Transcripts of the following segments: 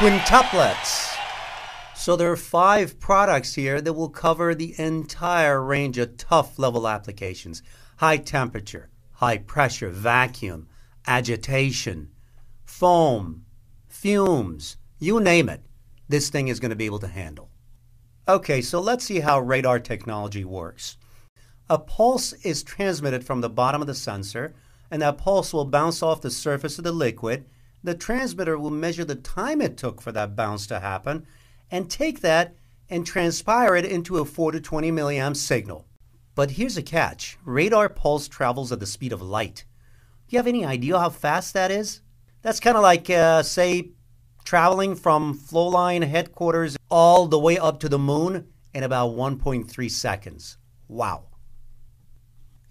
quintuplets. So there are 5 products here that will cover the entire range of tough level applications: high temperature, high pressure, vacuum, agitation, foam, fumes, you name it, this thing is going to be able to handle. Okay, so let's see how radar technology works. A pulse is transmitted from the bottom of the sensor, and that pulse will bounce off the surface of the liquid. The transmitter will measure the time it took for that bounce to happen and take that and transpire it into a 4 to 20 milliamp signal. But here's a catch. Radar pulse travels at the speed of light. Do you have any idea how fast that is? That's kind of like, say, traveling from Flowline headquarters all the way up to the moon in about 1.3 seconds. Wow.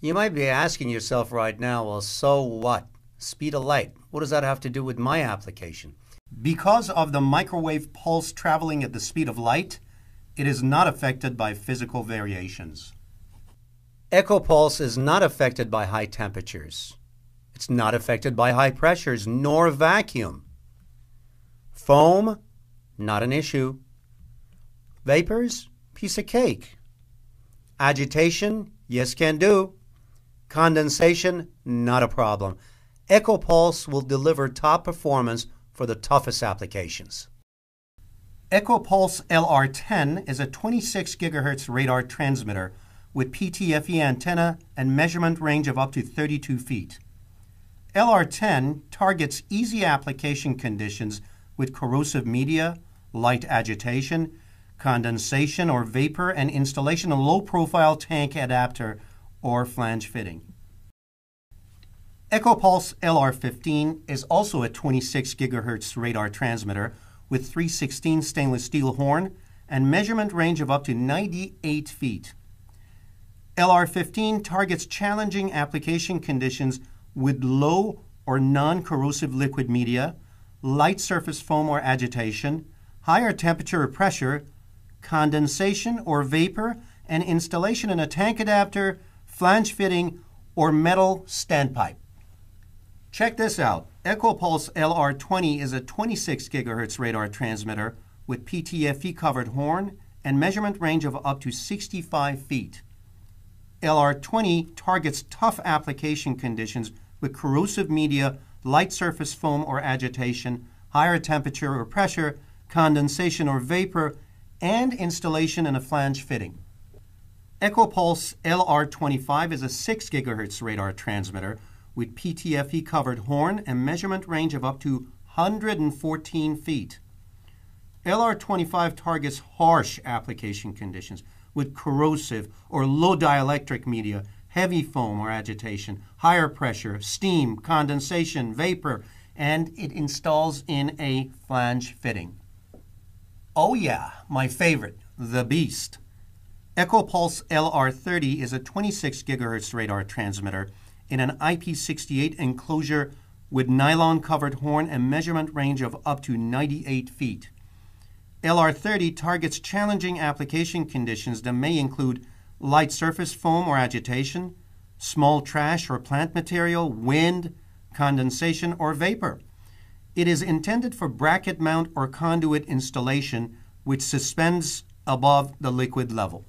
You might be asking yourself right now, well, so what? Speed of light. What does that have to do with my application? Because of the microwave pulse traveling at the speed of light, it is not affected by physical variations. EchoPulse is not affected by high temperatures. It's not affected by high pressures, nor vacuum. Foam, not an issue. Vapors, piece of cake. Agitation, yes can do. Condensation, not a problem. EchoPulse will deliver top performance for the toughest applications. EchoPulse LR10 is a 26 gigahertz radar transmitter with PTFE antenna and measurement range of up to 32 feet. LR10 targets easy application conditions with corrosive media, light agitation, condensation or vapor, and installation of low-profile tank adapter or flange fitting. EchoPulse LR15 is also a 26 gigahertz radar transmitter with 3/16 stainless steel horn and measurement range of up to 98 feet. LR15 targets challenging application conditions with low or non-corrosive liquid media, light surface foam or agitation, higher temperature or pressure, condensation or vapor, and installation in a tank adapter, flange fitting, or metal standpipe. Check this out. EchoPulse LR20 is a 26 gigahertz radar transmitter with PTFE covered horn and measurement range of up to 65 feet. LR20 targets tough application conditions with corrosive media, light surface foam or agitation, higher temperature or pressure, condensation or vapor, and installation in a flange fitting. EchoPulse LR25 is a 6 gigahertz radar transmitter with PTFE covered horn and measurement range of up to 114 feet. LR25 targets harsh application conditions with corrosive or low dielectric media, heavy foam or agitation, higher pressure, steam, condensation, vapor, and it installs in a flange fitting. Oh yeah, my favorite, the beast. EchoPulse LR30 is a 26 gigahertz radar transmitter in an IP68 enclosure with nylon-covered horn and measurement range of up to 98 feet. LR30 targets challenging application conditions that may include light surface foam or agitation, small trash or plant material, wind, condensation, or vapor. It is intended for bracket mount or conduit installation, which suspends above the liquid level.